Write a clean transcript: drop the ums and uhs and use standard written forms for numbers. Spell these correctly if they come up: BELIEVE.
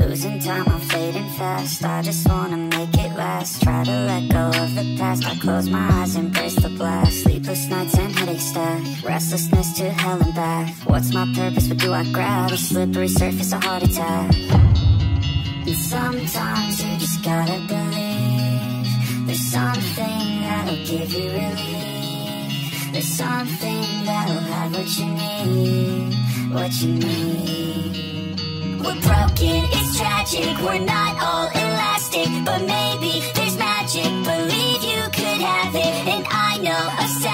Losing time, I'm fading fast. I just wanna make it last. Try to let go of the past. I close my eyes, embrace the blast. Sleepless nights and headaches stack. Restlessness to hell and back. What's my purpose? What do I grab? A slippery surface, a heart attack. And sometimes you just gotta believe. There's something that'll give you relief. There's something that'll have what you need. What you need. We're broken, it's tragic, we're not all elastic, but maybe there's magic, believe you could have it, and I know a